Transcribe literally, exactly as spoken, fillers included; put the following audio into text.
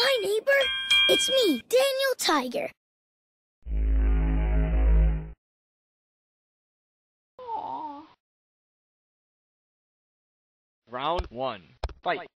Hi, neighbor. It's me, Daniel Tiger. Aww. Round one. Fight.